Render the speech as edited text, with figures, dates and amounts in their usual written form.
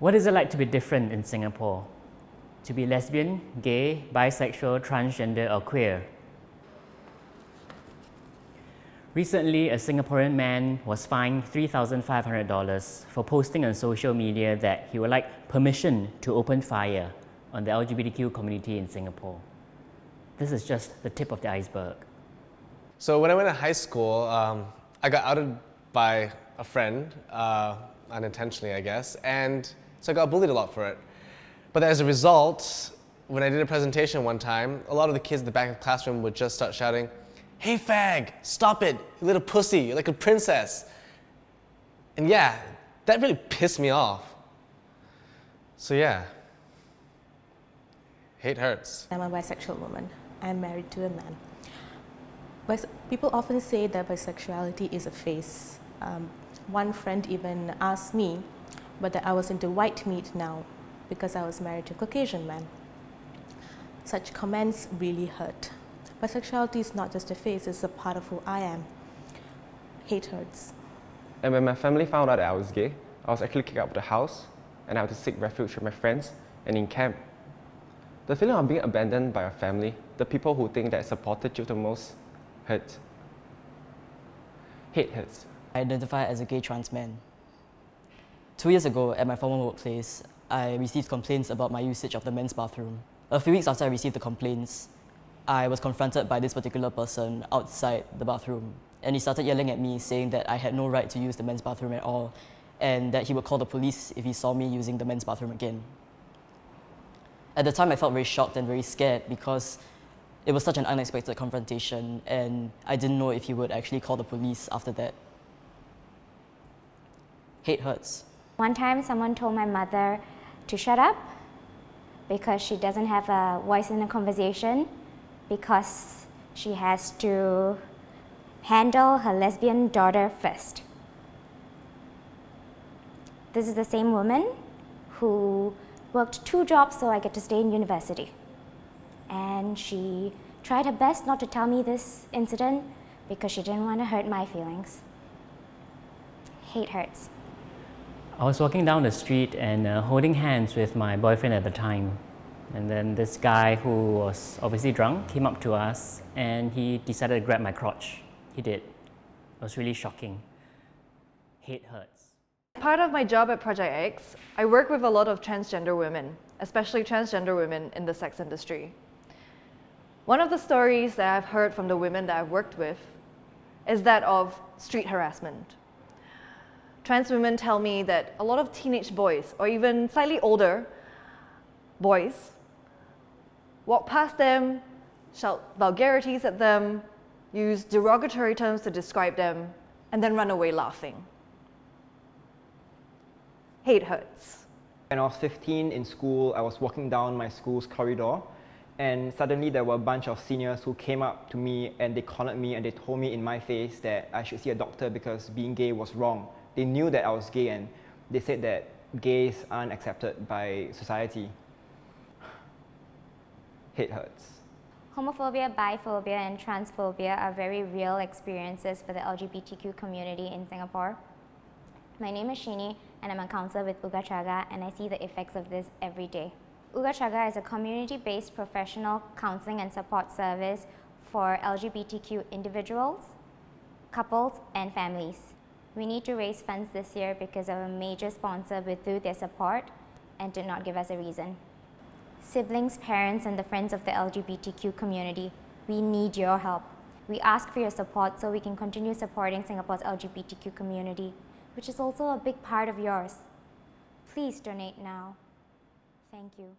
What is it like to be different in Singapore? To be lesbian, gay, bisexual, transgender or queer? Recently, a Singaporean man was fined $3,500 for posting on social media that he would like permission to open fire on the LGBTQ community in Singapore. This is just the tip of the iceberg. So when I went to high school, I got outed by a friend, unintentionally I guess, and so I got bullied a lot for it. But as a result, when I did a presentation one time, a lot of the kids in the back of the classroom would just start shouting, "Hey fag, stop it, you little pussy, you're like a princess." And yeah, that really pissed me off. So yeah, hate hurts. I'm a bisexual woman. I'm married to a man. People often say that bisexuality is a phase. One friend even asked me whether I was into white meat now because I was married to a Caucasian man. Such comments really hurt. Bisexuality is not just a phase, it's a part of who I am. Hate hurts. And when my family found out that I was gay, I was actually kicked out of the house and I had to seek refuge with my friends and in camp. The feeling of being abandoned by your family, the people who think that supported you the most, hurts. Hate hurts. I identify as a gay trans man. 2 years ago, at my former workplace, I received complaints about my usage of the men's bathroom. A few weeks after I received the complaints, I was confronted by this particular person outside the bathroom, and he started yelling at me saying that I had no right to use the men's bathroom at all and that he would call the police if he saw me using the men's bathroom again. At the time I felt very shocked and very scared because it was such an unexpected confrontation and I didn't know if he would actually call the police after that. Hate hurts. One time someone told my mother to shut up because she doesn't have a voice in the conversation, because she has to handle her lesbian daughter first. This is the same woman who worked 2 jobs so I get to stay in university. And she tried her best not to tell me this incident because she didn't want to hurt my feelings. Hate hurts. I was walking down the street and holding hands with my boyfriend at the time. And then this guy who was obviously drunk came up to us and he decided to grab my crotch. He did. It was really shocking. Hate hurts. Part of my job at Project X, I work with a lot of transgender women, especially transgender women in the sex industry. One of the stories that I've heard from the women that I've worked with is that of street harassment. Trans women tell me that a lot of teenage boys, or even slightly older boys, walk past them, shout vulgarities at them, use derogatory terms to describe them, and then run away laughing. Hate hurts. When I was 15 in school, I was walking down my school's corridor, and suddenly there were a bunch of seniors who came up to me and they cornered me and they told me in my face that I should see a doctor because being gay was wrong. They knew that I was gay and they said that gays aren't accepted by society. Hate hurts. Homophobia, biphobia and transphobia are very real experiences for the LGBTQ community in Singapore. My name is Shini and I'm a counsellor with Oogachaga and I see the effects of this every day. Oogachaga is a community-based professional counselling and support service for LGBTQ individuals, couples and families. We need to raise funds this year because our major sponsor withdrew their support and did not give us a reason. Siblings, parents and the friends of the LGBTQ community, we need your help. We ask for your support so we can continue supporting Singapore's LGBTQ community, which is also a big part of yours. Please donate now. Thank you.